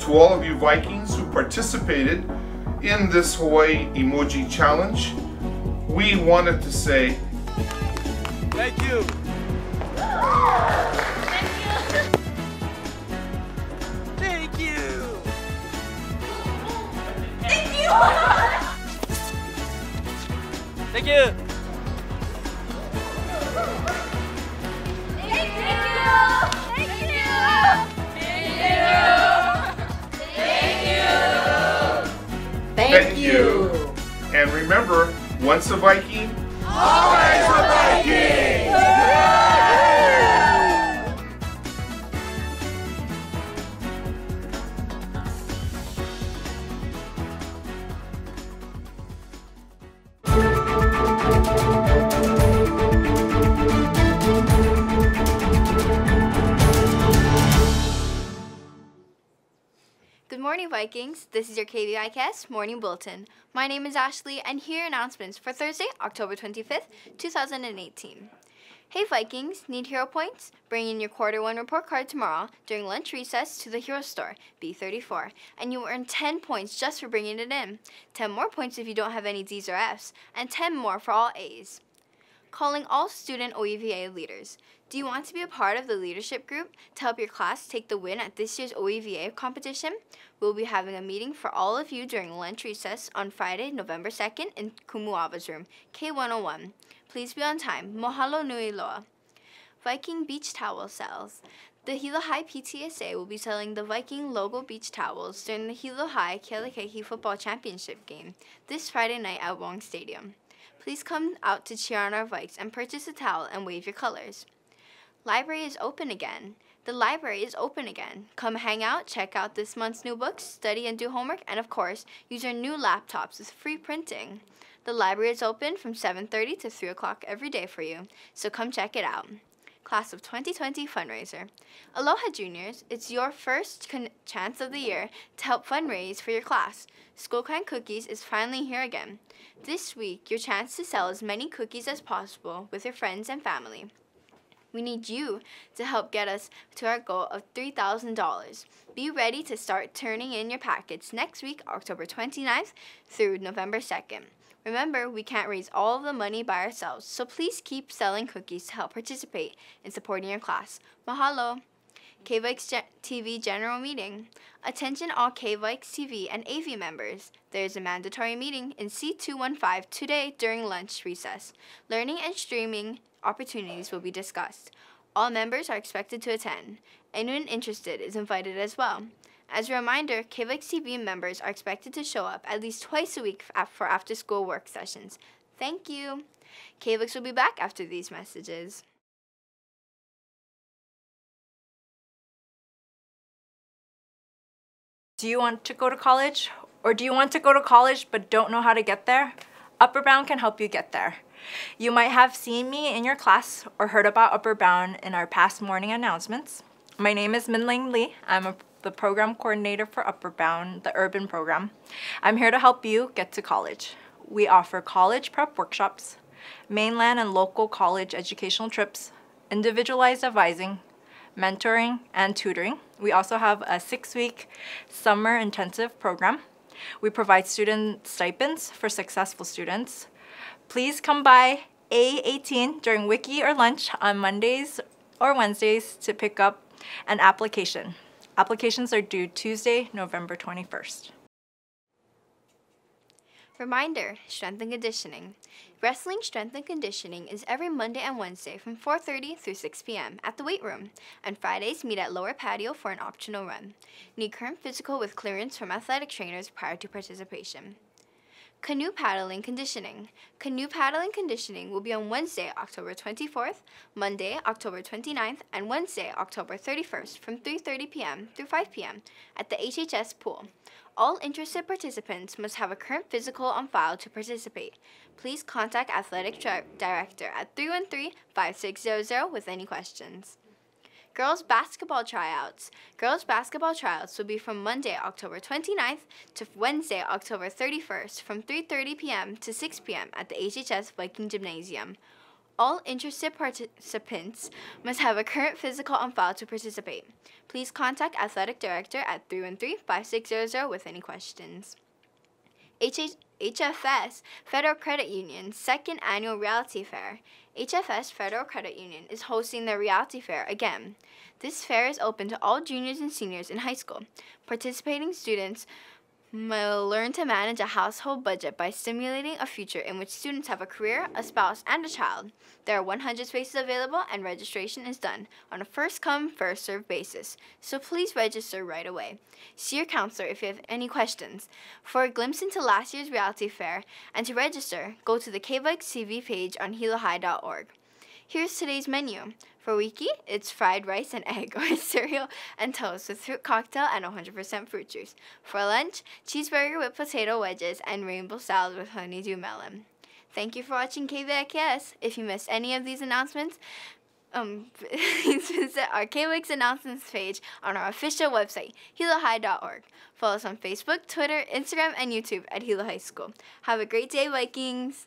To all of you Vikings who participated in this Hawaii Emoji Challenge, we wanted to say thank you. Thank you. Thank you. Thank you. Thank you. Thank you. Thank you. And remember, once a Viking, always a Viking! Good morning, Vikings. This is your KVIcast Morning Bulletin. My name is Ashley, and here are announcements for Thursday, October 25th, 2018. Hey Vikings, need hero points? Bring in your Quarter 1 report card tomorrow during lunch recess to the Hero Store, B34, and you will earn 10 points just for bringing it in, 10 more points if you don't have any Ds or Fs, and 10 more for all As. Calling all student OEVA leaders. Do you want to be a part of the leadership group to help your class take the win at this year's OEVA competition? We'll be having a meeting for all of you during lunch recess on Friday, November 2nd in Kumuawa's room, K101. Please be on time. Mahalo nui loa. Viking beach towel sales. The Hilo High PTSA will be selling the Viking logo beach towels during the Hilo High Kielikehi football championship game this Friday night at Wong Stadium. Please come out to cheer on our Vikes and purchase a towel and wave your colors. Library is open again. The library is open again. Come hang out, check out this month's new books, study and do homework, and of course, use our new laptops with free printing. The library is open from 7:30 to 3 o'clock every day for you, so come check it out. Class of 2020 fundraiser. Aloha juniors, it's your first chance of the year to help fundraise for your class. School Kind Cookies is finally here again. This week, your chance to sell as many cookies as possible with your friends and family. We need you to help get us to our goal of $3,000. Be ready to start turning in your packets next week, October 29th through November 2nd. Remember, we can't raise all of the money by ourselves, so please keep selling cookies to help participate in supporting your class. Mahalo! KVIKS TV General Meeting. Attention all KVIKS TV and AV members. There is a mandatory meeting in C215 today during lunch recess. Learning and streaming opportunities will be discussed. All members are expected to attend. Anyone interested is invited as well. As a reminder, KVIKS TV members are expected to show up at least twice a week for after-school work sessions. Thank you. KVIKS will be back after these messages. Do you want to go to college? Or do you want to go to college but don't know how to get there? Upper Bound can help you get there. You might have seen me in your class or heard about Upper Bound in our past morning announcements. My name is Minling Li. I'm the program coordinator for Upper Bound, the urban program. I'm here to help you get to college. We offer college prep workshops, mainland and local college educational trips, individualized advising, mentoring, and tutoring. We also have a 6-week summer intensive program. We provide student stipends for successful students. Please come by A18 during Wiki or lunch on Mondays or Wednesdays to pick up an application. Applications are due Tuesday, November 21st. Reminder, strength and conditioning. Wrestling strength and conditioning is every Monday and Wednesday from 4:30 through 6 p.m. at the weight room, and Fridays meet at lower patio for an optional run. Need current physical with clearance from athletic trainers prior to participation. Canoe paddling conditioning. Canoe paddling conditioning will be on Wednesday, October 24th, Monday, October 29th, and Wednesday, October 31st from 3:30 p.m. through 5 p.m. at the HHS pool. All interested participants must have a current physical on file to participate. Please contact Athletic Director at 313-5600 with any questions. Girls basketball tryouts. Girls basketball tryouts will be from Monday, October 29th to Wednesday, October 31st from 3:30 p.m. to 6 p.m. at the HHS Viking Gymnasium. All interested participants must have a current physical on file to participate. Please contact Athletic Director at 313-5600 with any questions. HFS Federal Credit Union's second annual reality fair. HFS Federal Credit Union is hosting their reality fair again. This fair is open to all juniors and seniors in high school. Participating students will learn to manage a household budget by simulating a future in which students have a career, a spouse, and a child. There are 100 spaces available and registration is done on a first-come, first-served basis, so please register right away. See your counselor if you have any questions. For a glimpse into last year's reality fair and to register, go to the KVIKS TV page on hilohigh.org. Here's today's menu. For Wiki, it's fried rice and egg or cereal and toast with fruit cocktail and 100% fruit juice. For lunch, cheeseburger with potato wedges and rainbow salad with honeydew melon. Thank you for watching KVIKS. If you missed any of these announcements, please visit our KVIKS announcements page on our official website, hilohigh.org. Follow us on Facebook, Twitter, Instagram, and YouTube at Hilo High School. Have a great day, Vikings!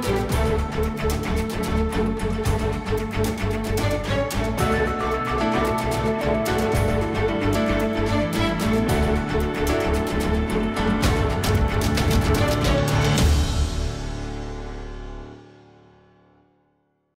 We'll be right back.